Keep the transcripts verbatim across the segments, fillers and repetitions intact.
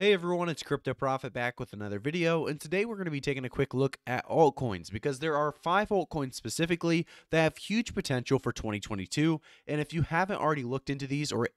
Hey everyone, it's Crypto Profit back with another video, and today we're going to be taking a quick look at altcoins because there are five altcoins specifically that have huge potential for twenty twenty-two, and if you haven't already looked into these or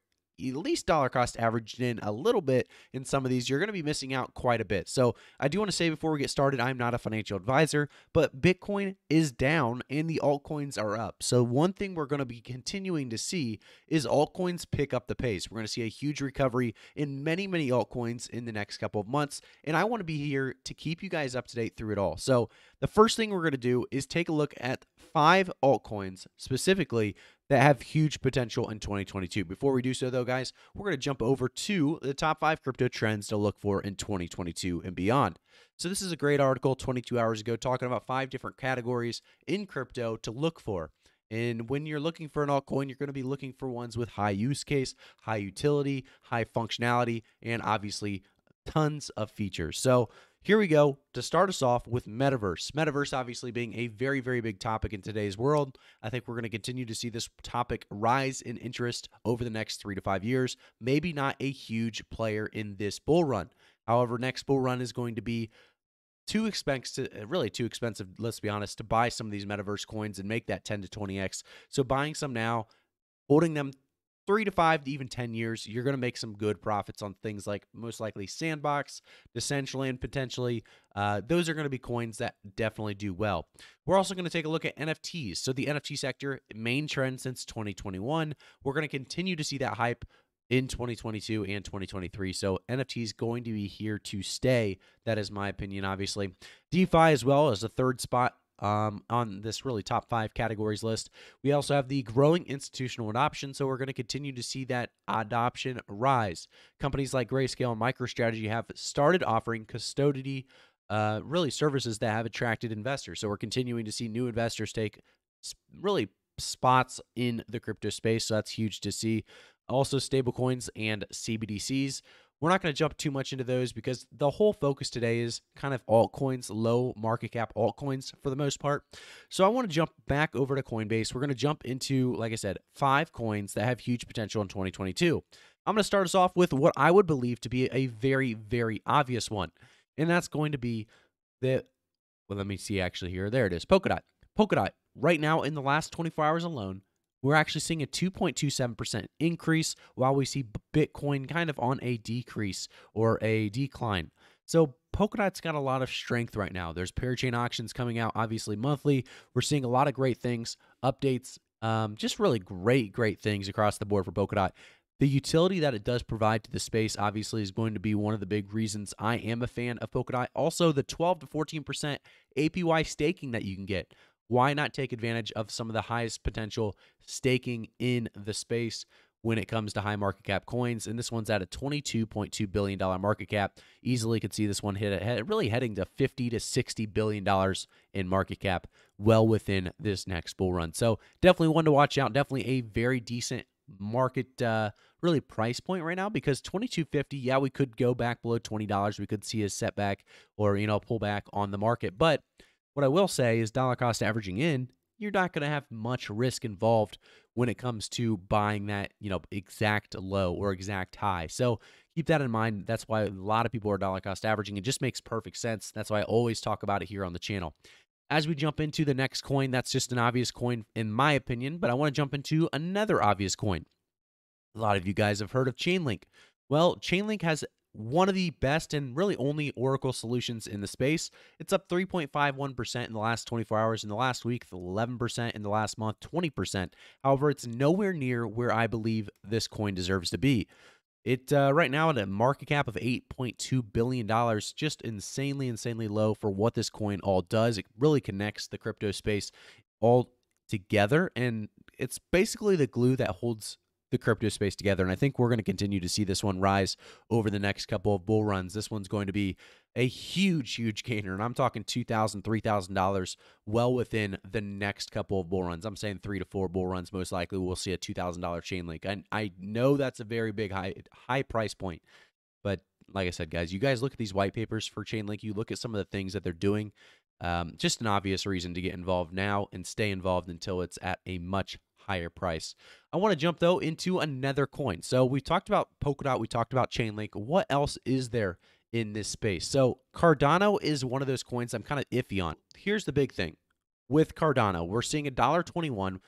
at least dollar cost averaged in a little bit in some of these, you're going to be missing out quite a bit. So I do want to say before we get started, I'm not a financial advisor, but Bitcoin is down and the altcoins are up. So one thing we're going to be continuing to see is altcoins pick up the pace. We're going to see a huge recovery in many, many altcoins in the next couple of months. And I want to be here to keep you guys up to date through it all. So the first thing we're going to do is take a look at five altcoins specifically that have huge potential in twenty twenty-two. Before we do so though, guys, we're going to jump over to the top five crypto trends to look for in twenty twenty-two and beyond. So this is a great article twenty-two hours ago talking about five different categories in crypto to look for. And when you're looking for an altcoin, you're going to be looking for ones with high use case, high utility, high functionality, and obviously tons of features. So here we go to start us off with Metaverse. Metaverse obviously being a very, very big topic in today's world. I think we're going to continue to see this topic rise in interest over the next three to five years. Maybe not a huge player in this bull run. However, next bull run is going to be too expensive, really too expensive, let's be honest, to buy some of these Metaverse coins and make that ten to twenty X. So buying some now, holding them three to five to even ten years, you're going to make some good profits on things like most likely Sandbox, Decentraland potentially. Uh, those are going to be coins that definitely do well. We're also going to take a look at N F Ts. So the N F T sector, main trend since twenty twenty-one. We're going to continue to see that hype in twenty twenty-two and twenty twenty-three. So N F T is going to be here to stay. That is my opinion, obviously. DeFi as well as the third spot Um, on this really top five categories list. We also have the growing institutional adoption, so we're going to continue to see that adoption rise. Companies like Grayscale and MicroStrategy have started offering custody, uh, really services that have attracted investors. So we're continuing to see new investors take really spots in the crypto space, so that's huge to see. Also stablecoins and C B D Cs. We're not going to jump too much into those because the whole focus today is kind of altcoins, low market cap altcoins for the most part. So I want to jump back over to Coinbase. We're going to jump into, like I said, five coins that have huge potential in twenty twenty-two. I'm going to start us off with what I would believe to be a very, very obvious one. And that's going to be the, well, let me see actually here. There it is. Polkadot. Polkadot right now in the last twenty-four hours alone, we're actually seeing a two point two seven percent increase while we see Bitcoin kind of on a decrease or a decline. So Polkadot's got a lot of strength right now. There's parachain auctions coming out, obviously monthly. We're seeing a lot of great things, updates, um, just really great, great things across the board for Polkadot. The utility that it does provide to the space obviously is going to be one of the big reasons I am a fan of Polkadot. Also, the twelve to fourteen percent A P Y staking that you can get. Why not take advantage of some of the highest potential staking in the space when it comes to high market cap coins? And this one's at a twenty-two point two billion dollars market cap. Easily could see this one hit a, really heading to fifty to sixty billion dollars in market cap, well within this next bull run. So definitely one to watch out. Definitely a very decent market, uh, really price point right now because twenty-two fifty. Yeah, we could go back below twenty dollars. We could see a setback or you know pullback on the market, but what I will say is dollar cost averaging in, you're not going to have much risk involved when it comes to buying that, you know, exact low or exact high. So keep that in mind. That's why a lot of people are dollar cost averaging. It just makes perfect sense. That's why I always talk about it here on the channel. As we jump into the next coin, that's just an obvious coin in my opinion, but I want to jump into another obvious coin. A lot of you guys have heard of Chainlink. Well, Chainlink has one of the best and really only Oracle solutions in the space. It's up three point five one percent in the last twenty-four hours, in the last week, eleven percent in the last month, twenty percent. However, it's nowhere near where I believe this coin deserves to be. It uh, right now at a market cap of eight point two billion dollars, just insanely, insanely low for what this coin all does. It really connects the crypto space all together, and it's basically the glue that holds the crypto space together. And I think we're going to continue to see this one rise over the next couple of bull runs. This one's going to be a huge, huge gainer. And I'm talking two thousand, three thousand dollars well within the next couple of bull runs. I'm saying three to four bull runs, most likely we'll see a two thousand dollar Chainlink. And I know that's a very big high, high price point, but like I said, guys, you guys look at these white papers for Chainlink, you look at some of the things that they're doing. Um, just an obvious reason to get involved now and stay involved until it's at a much higher price. I want to jump though into another coin. So we talked about Polkadot, we talked about Chainlink. What else is there in this space? So Cardano is one of those coins I'm kind of iffy on. Here's the big thing with Cardano. We're seeing a dollar twenty-one.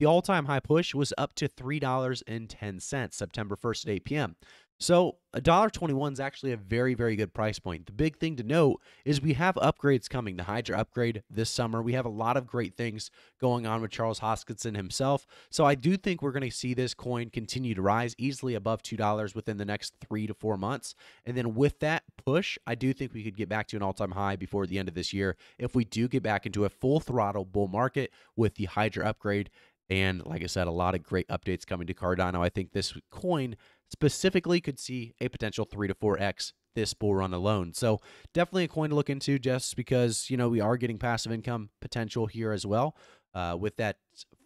The all-time high push was up to three dollars and ten cents September first at eight p m So a dollar twenty-one is actually a very, very good price point. The big thing to note is we have upgrades coming. The Hydra upgrade this summer. We have a lot of great things going on with Charles Hoskinson himself. So I do think we're going to see this coin continue to rise easily above two dollars within the next three to four months. And then with that push, I do think we could get back to an all-time high before the end of this year if we do get back into a full throttle bull market with the Hydra upgrade. And like I said, a lot of great updates coming to Cardano. I think this coin specifically could see a potential three to four X this bull run alone. So definitely a coin to look into just because, you know, we are getting passive income potential here as well uh, with that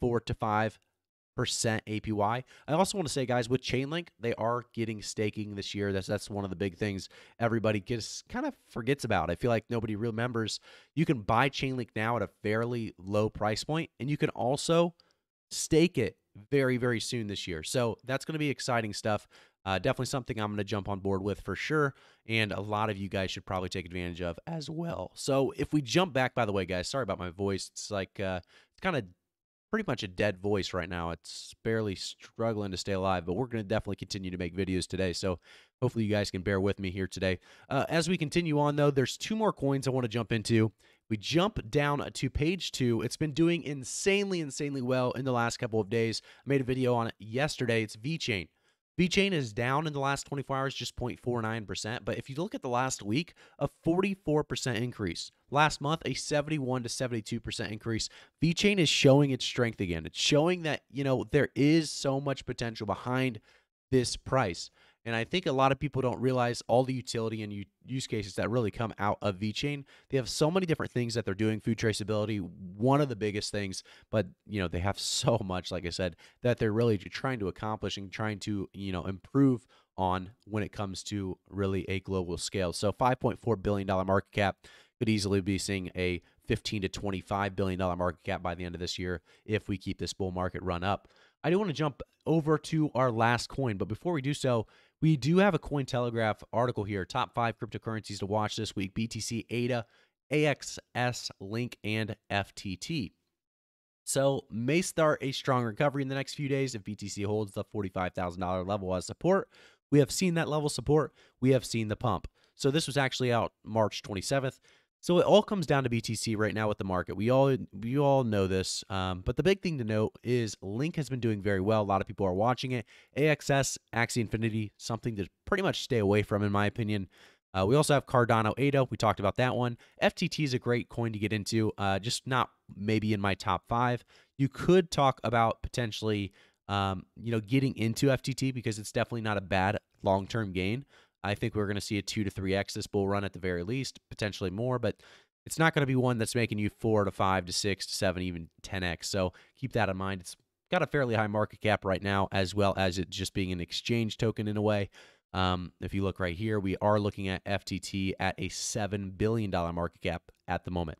four to five percent A P Y. I also want to say, guys, with Chainlink, they are getting staking this year. That's, that's one of the big things everybody just kind of forgets about. I feel like nobody remembers. You can buy Chainlink now at a fairly low price point, and you can also stake it very, very soon this year. So that's going to be exciting stuff. Uh, definitely something I'm going to jump on board with for sure. And a lot of you guys should probably take advantage of as well. So if we jump back, by the way, guys, sorry about my voice. It's like, uh, it's kind of pretty much a dead voice right now. It's barely struggling to stay alive, but we're going to definitely continue to make videos today. So hopefully you guys can bear with me here today. Uh, as we continue on though, there's two more coins I want to jump into. We jump down to page two. It's been doing insanely, insanely well in the last couple of days. I made a video on it yesterday. It's VeChain. VeChain is down in the last twenty-four hours, just zero point four nine percent. But if you look at the last week, a forty-four percent increase. Last month, a seventy-one to seventy-two percent increase. VeChain is showing its strength again. It's showing that, you know, there is so much potential behind this price. And I think a lot of people don't realize all the utility and use cases that really come out of VeChain. They have so many different things that they're doing. Food traceability, one of the biggest things. But, you know, they have so much, like I said, that they're really trying to accomplish and trying to, you know, improve on when it comes to really a global scale. So five point four billion dollars market cap could easily be seeing a fifteen to twenty-five billion dollars market cap by the end of this year if we keep this bull market run up. I do want to jump over to our last coin, but before we do so, we do have a Cointelegraph article here. Top five cryptocurrencies to watch this week: B T C, A D A, A X S, Link, and F T T. So may start a strong recovery in the next few days if B T C holds the forty-five thousand dollar level as support. We have seen that level support. We have seen the pump. So this was actually out March twenty-seventh. So it all comes down to B T C right now with the market. We all we all know this, um, but the big thing to note is Link has been doing very well. A lot of people are watching it. A X S, Axie Infinity, something to pretty much stay away from, in my opinion. Uh, we also have Cardano, A D A. We talked about that one. F T T is a great coin to get into, uh, just not maybe in my top five. You could talk about potentially, um, you know, getting into F T T because it's definitely not a bad long-term gain. I think we're going to see a two to three X this bull run at the very least, potentially more, but it's not going to be one that's making you four to five to six to seven, even ten X. So keep that in mind. It's got a fairly high market cap right now, as well as it just being an exchange token in a way. Um, if you look right here, we are looking at F T T at a seven billion dollar market cap at the moment.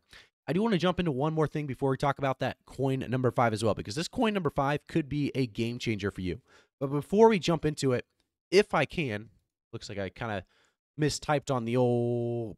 I do want to jump into one more thing before we talk about that coin number five as well, because this coin number five could be a game changer for you. But before we jump into it, if I can... Looks like I kind of mistyped on the old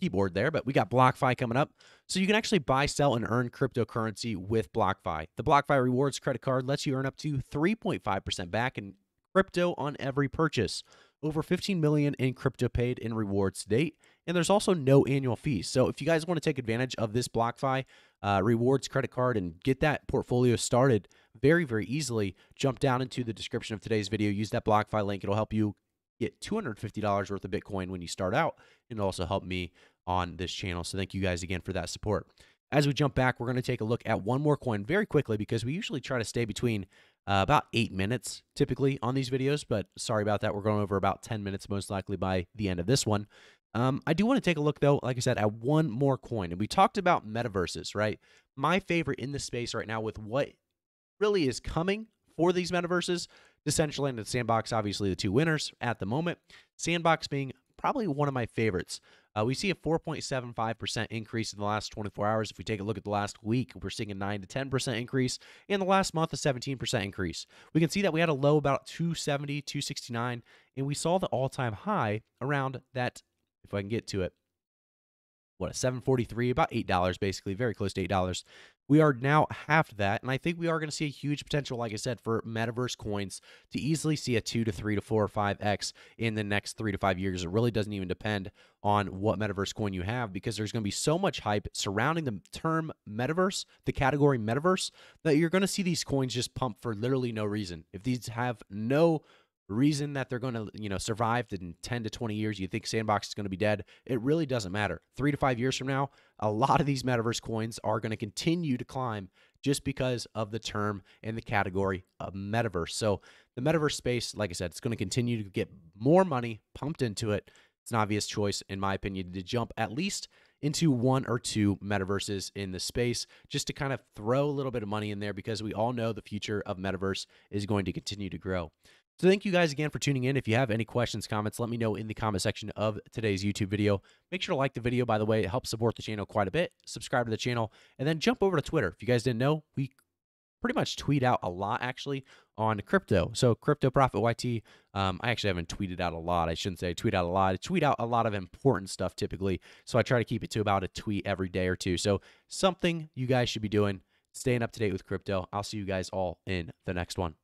keyboard there, but we got BlockFi coming up. So you can actually buy, sell, and earn cryptocurrency with BlockFi. The BlockFi Rewards credit card lets you earn up to three point five percent back in crypto on every purchase. Over fifteen million dollars in crypto paid in rewards to date, and there's also no annual fees. So if you guys want to take advantage of this BlockFi uh, Rewards credit card and get that portfolio started very, very easily, jump down into the description of today's video. Use that BlockFi link. It'll help you get two hundred fifty dollars worth of Bitcoin when you start out, and also help me on this channel. So thank you guys again for that support. As we jump back, we're going to take a look at one more coin very quickly because we usually try to stay between uh, about eight minutes typically on these videos, but sorry about that. We're going over about ten minutes most likely by the end of this one. Um, I do want to take a look though, like I said, at one more coin. And we talked about metaverses, right? My favorite in this space right now with what really is coming for these metaverses, Decentraland and Sandbox, obviously the two winners at the moment. Sandbox being probably one of my favorites. Uh, we see a four point seven five percent increase in the last twenty-four hours. If we take a look at the last week, we're seeing a nine to ten percent increase. In the last month, a seventeen percent increase. We can see that we had a low about two seventy, two sixty-nine, and we saw the all-time high around that, if I can get to it, what, seven forty-three, about eight dollars basically, very close to eight dollars. We are now half that, and I think we are going to see a huge potential, like I said, for metaverse coins to easily see a two to three to four or five X in the next three to five years. It really doesn't even depend on what metaverse coin you have, because there's going to be so much hype surrounding the term metaverse, the category metaverse, that you're going to see these coins just pump for literally no reason. If these have no reason that they're going to, you know, survive in ten to twenty years, you think Sandbox is going to be dead, it really doesn't matter. Three to five years from now, a lot of these metaverse coins are going to continue to climb just because of the term and the category of metaverse. So the metaverse space, like I said, it's going to continue to get more money pumped into it. It's an obvious choice, in my opinion, to jump at least into one or two metaverses in the space, just to kind of throw a little bit of money in there, because we all know the future of metaverse is going to continue to grow. So thank you guys again for tuning in. If you have any questions, comments, let me know in the comment section of today's YouTube video. Make sure to like the video, by the way. It helps support the channel quite a bit. Subscribe to the channel, and then jump over to Twitter. If you guys didn't know, we pretty much tweet out a lot, actually, on crypto. So Crypto Profit Y T, um, I actually haven't tweeted out a lot. I shouldn't say tweet out a lot. I tweet out a lot of important stuff typically, so I try to keep it to about a tweet every day or two. So something you guys should be doing, staying up to date with crypto. I'll see you guys all in the next one.